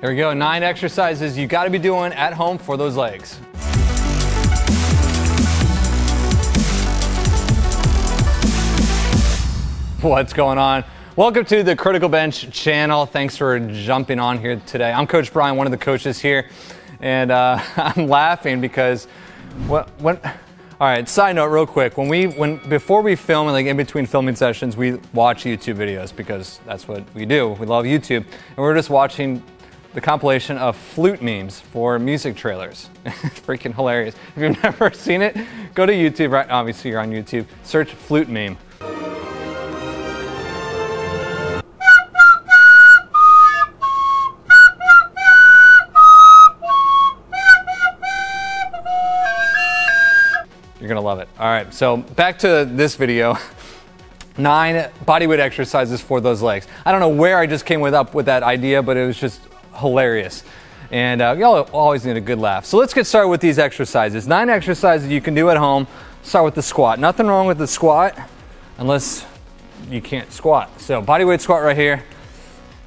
There we go, 9 exercises you gotta be doing at home for those legs. What's going on? Welcome to the Critical Bench channel. Thanks for jumping on here today. I'm Coach Brian, one of the coaches here, and I'm laughing because all right, side note real quick. Before we film, like in between filming sessions, we watch YouTube videos because that's what we do. We love YouTube. And we're just watching the compilation of flute memes for music trailers. It's freaking hilarious. If you've never seen it, go to YouTube, right? Obviously you're on YouTube. Search flute meme. You're gonna love it. All right, so back to this video. 9 bodyweight exercises for those legs. I don't know where I just came up with that idea, but it was just hilarious. And y'all always need a good laugh. So let's get started with these exercises. 9 exercises you can do at home. Start with the squat. Nothing wrong with the squat unless you can't squat. So bodyweight squat right here.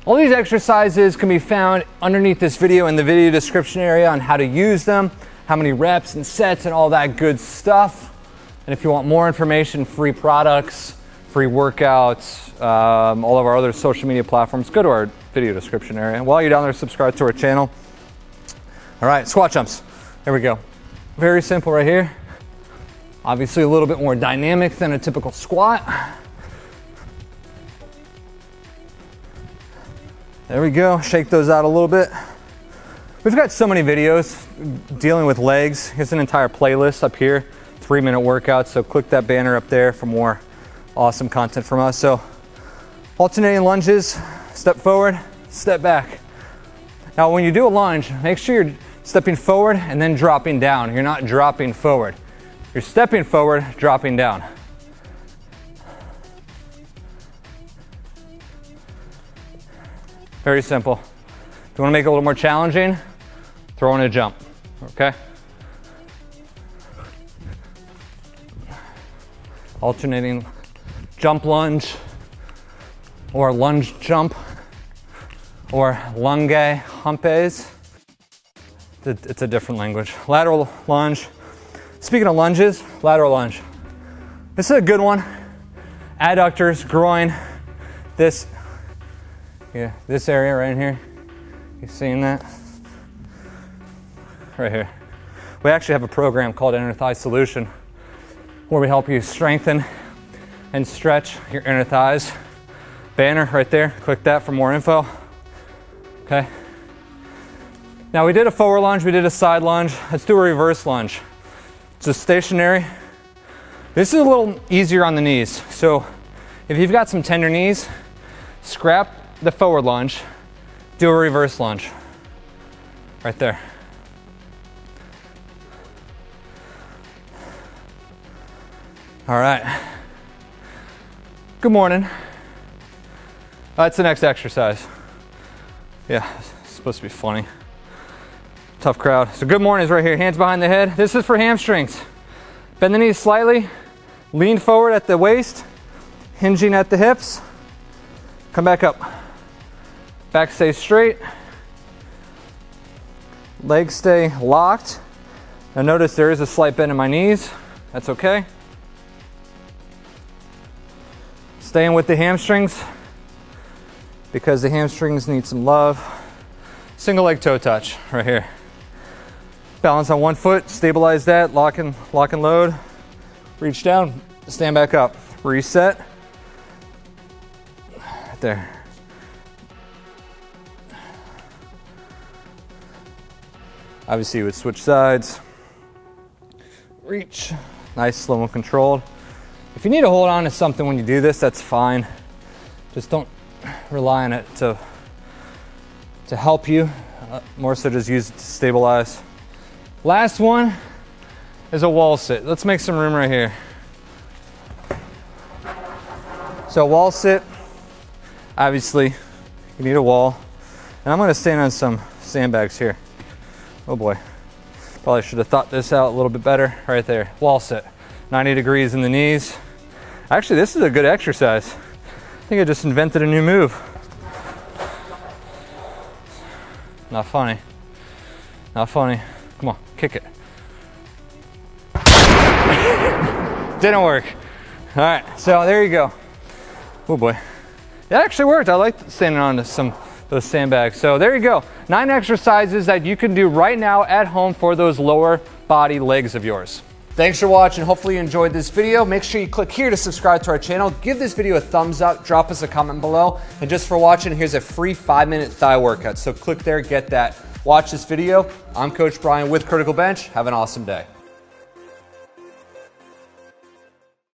All these exercises can be found underneath this video in the video description area on how to use them, how many reps and sets and all that good stuff. And if you want more information, free products, free workouts, all of our other social media platforms, go to our video description area. And while you're down there, subscribe to our channel. All right, squat jumps. There we go. Very simple right here. Obviously a little bit more dynamic than a typical squat. There we go, shake those out a little bit. We've got so many videos dealing with legs. Here's an entire playlist up here, 3-minute workouts. So click that banner up there for more awesome content from us. So alternating lunges, step forward, step back. Now when you do a lunge, make sure you're stepping forward and then dropping down. You're not dropping forward. You're stepping forward, dropping down. Very simple. If you wanna make it a little more challenging, throw in a jump, okay? Alternating jump lunge, or lunge jump, or lunge humpes. It's a different language. Lateral lunge. Speaking of lunges, lateral lunge. This is a good one. Adductors, groin, this area right in here. You seeing that? Right here. We actually have a program called Inner Thigh Solution where we help you strengthen and stretch your inner thighs. Banner right there, click that for more info. Okay. Now we did a forward lunge, we did a side lunge. Let's do a reverse lunge. Just stationary. This is a little easier on the knees. So if you've got some tender knees, scrap the forward lunge. Do a reverse lunge, right there. All right, good morning. That's the next exercise. Yeah, it's supposed to be funny. Tough crowd. So good morning is right here, hands behind the head. This is for hamstrings. Bend the knees slightly, lean forward at the waist, hinging at the hips, come back up. Back stays straight, legs stay locked. Now notice there is a slight bend in my knees, that's okay. Staying with the hamstrings because the hamstrings need some love. Single leg toe touch right here. Balance on one foot, stabilize that, lock and load. Reach down, stand back up, reset. Right there. Obviously you would switch sides, reach, nice, slow and controlled. If you need to hold on to something when you do this, that's fine. Just don't rely on it to help you, more so just use it to stabilize. Last one is a wall sit. Let's make some room right here. So wall sit, obviously you need a wall. And I'm gonna stand on some sandbags here. Oh boy, probably should have thought this out a little bit better. Right there, wall sit, 90 degrees in the knees. Actually, this is a good exercise. I think I just invented a new move. Not funny. Not funny. Come on, kick it. Didn't work. All right, so there you go. Oh boy. It actually worked. I like standing on to some of those sandbags. So there you go. 9 exercises that you can do right now at home for those lower body legs of yours. Thanks for watching. Hopefully you enjoyed this video. Make sure you click here to subscribe to our channel. Give this video a thumbs up. Drop us a comment below. And just for watching, here's a free 5-minute thigh workout. So click there, get that. Watch this video. I'm Coach Brian with Critical Bench. Have an awesome day.